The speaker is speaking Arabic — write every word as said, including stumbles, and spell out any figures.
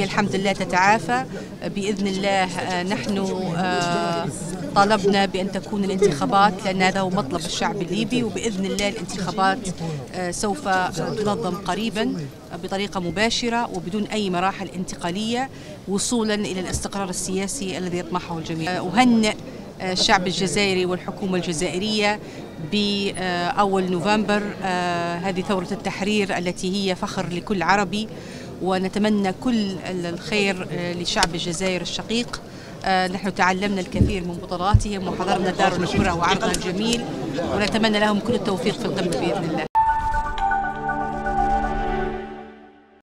هذه الحمد لله تتعافى بإذن الله. نحن طلبنا بأن تكون الانتخابات، لأن هذا هو مطلب الشعب الليبي، وبإذن الله الانتخابات سوف تنظم قريبا بطريقة مباشرة وبدون أي مراحل انتقالية، وصولا إلى الاستقرار السياسي الذي يطمحه الجميع. أهنئ الشعب الجزائري والحكومة الجزائرية بأول نوفمبر، هذه ثورة التحرير التي هي فخر لكل عربي، ونتمنى كل الخير للشعب الجزائري الشقيق. نحن تعلمنا الكثير من بطولاتهم وحضرنا دار الكرة وعرضها الجميل، ونتمنى لهم كل التوفيق في القمة بإذن الله.